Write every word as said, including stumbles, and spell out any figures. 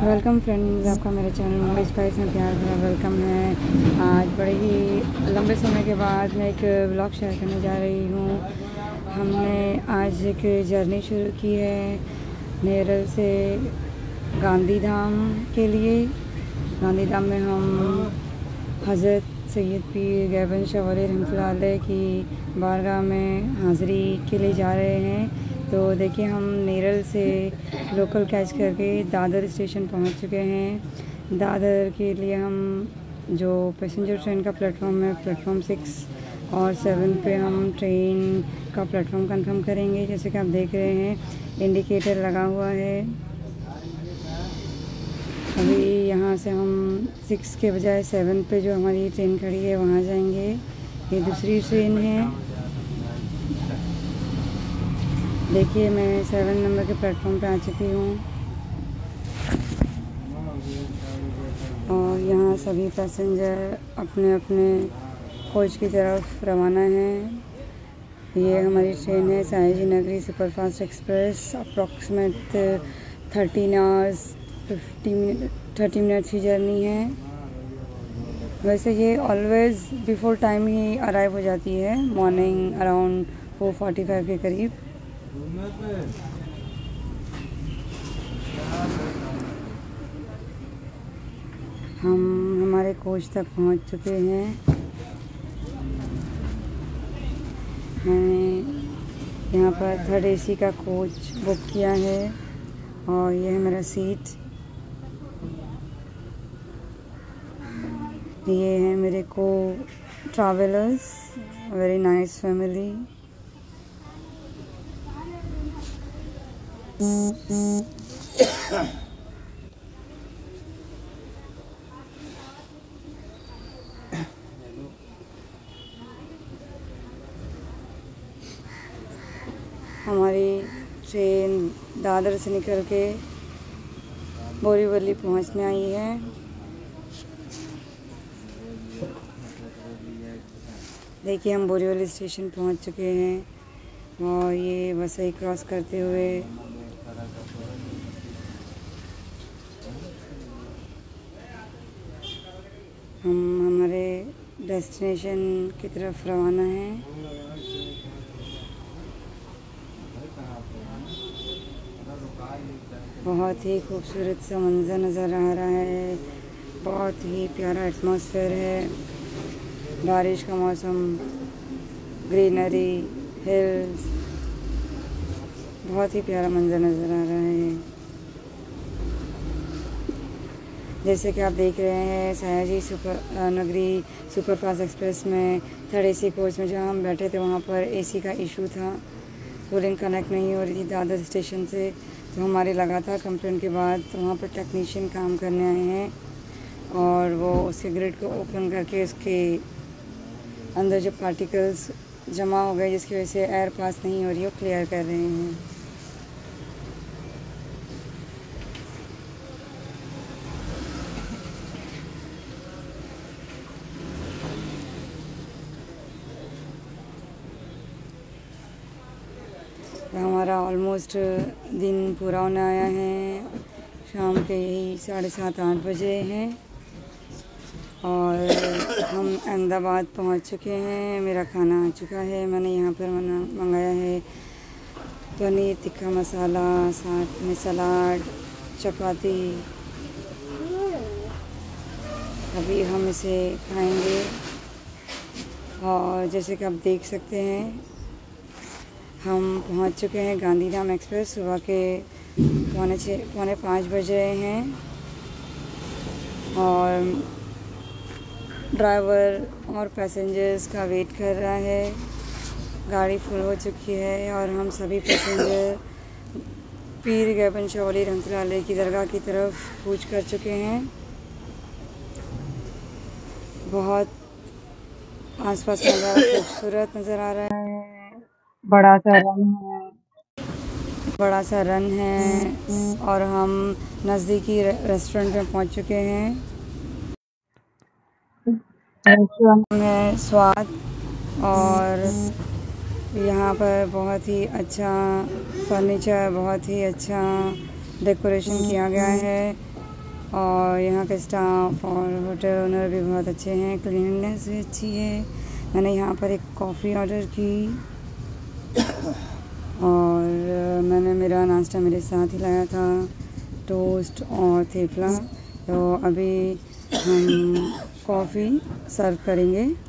Welcome friends, आपका मेरे channel Mumbai spice में प्यार भरा वेलकम है। आज बड़े ही लंबे समय के बाद मैं एक ब्लॉग शेयर करने जा रही हूँ। हमने आज एक जर्नी शुरू की है नेरल से गांधी धाम के लिए। गांधी धाम में हम हज़रत सैयद पीर गैबुनशाह वाली रहमतुल्लाह अलैह की बारगाह में हाज़री के लिए जा रहे हैं। तो देखिए, हम नेरल से लोकल कैच करके दादर स्टेशन पहुंच चुके हैं। दादर के लिए हम जो पैसेंजर ट्रेन का प्लेटफॉर्म है, प्लेटफॉर्म सिक्स और सेवन पे हम ट्रेन का प्लेटफॉर्म कंफर्म करेंगे। जैसे कि आप देख रहे हैं, इंडिकेटर लगा हुआ है। अभी यहाँ से हम सिक्स के बजाय सेवन पे जो हमारी ट्रेन खड़ी है वहाँ जाएंगे। ये दूसरी ट्रेन है। देखिए, मैं सेवन नंबर के प्लेटफॉर्म पे आ चुकी हूँ और यहाँ सभी पैसेंजर अपने अपने कोच की तरफ रवाना हैं। ये हमारी ट्रेन है Sayaji Nagari superfast express. Approximate thirteen hours fifty minute thirty minutes की जर्नी है। वैसे ये ऑलवेज बिफोर टाइम ही अराइव हो जाती है, morning around four forty five के करीब। हम हमारे कोच तक पहुंच चुके हैं। मैंने यहाँ पर थर्ड एसी का कोच बुक किया है और ये है मेरा सीट। ये है मेरे को ट्रैवलर्स, वेरी नाइस फैमिली। हमारी ट्रेन दादर से निकल के बोरीवली पहुंचने आई है। देखिए, हम बोरीवली स्टेशन पहुंच चुके हैं और ये वसई क्रॉस करते हुए हम हमारे डेस्टिनेशन की तरफ रवाना हैं। बहुत ही खूबसूरत सा मंजर नज़र आ रहा है, बहुत ही प्यारा एटमॉस्फेयर है। बारिश का मौसम, ग्रीनरी, हिल्स, बहुत ही प्यारा मंजर नज़र आ रहा है। जैसे कि आप देख रहे हैं, Sayaji super Nagari superfast express में थर्ड एसी कोच में जहां हम बैठे थे वहां पर एसी का इशू था, कूलिंग कनेक्ट नहीं हो रही थी दादर स्टेशन से। तो हमारे लगातार कंप्लेंट के बाद तो वहाँ पर टेक्नीशियन काम करने आए हैं और वो उसके ग्रिड को ओपन करके उसके अंदर जो पार्टिकल्स जमा हो गए जिसकी वजह से एयर पास नहीं हो रही, वो क्लियर कर रहे हैं। हमारा ऑलमोस्ट दिन पूरा होने आया है। शाम के यही साढ़े सात आठ बजे हैं और हम अहमदाबाद पहुंच चुके हैं। मेरा खाना आ चुका है। मैंने यहाँ पर मंगाया है पनीर टिक्का मसाला, साथ में सलाद, चपाती। अभी हम इसे खाएंगे और जैसे कि आप देख सकते हैं, हम पहुंच चुके हैं गांधी धाम एक्सप्रेस। सुबह के पौने छः पौने पाँच बज रहे हैं और ड्राइवर और पैसेंजर्स का वेट कर रहा है। गाड़ी फुल हो चुकी है और हम सभी पैसेंजर पीर गैबुनशाह वाली रहमतुल्लाह अलैह की दरगाह की तरफ कूच कर चुके हैं। बहुत आसपास का नज़ारा खूबसूरत नज़र आ रहा है। बड़ा सा रन है बड़ा सा रन है और हम नज़दीकी रेस्टोरेंट में पहुंच चुके हैं। रेस्टोरेंट में स्वाद और यहां पर बहुत ही अच्छा फर्नीचर, बहुत ही अच्छा डेकोरेशन किया गया है। और यहाँ के स्टाफ और होटल ओनर भी बहुत अच्छे हैं, क्लीननेस भी अच्छी है। मैंने यहाँ पर एक कॉफ़ी ऑर्डर की और मैंने मेरा नाश्ता मेरे साथ ही लाया था, टोस्ट और थेपला। तो अभी हम कॉफ़ी सर्व करेंगे।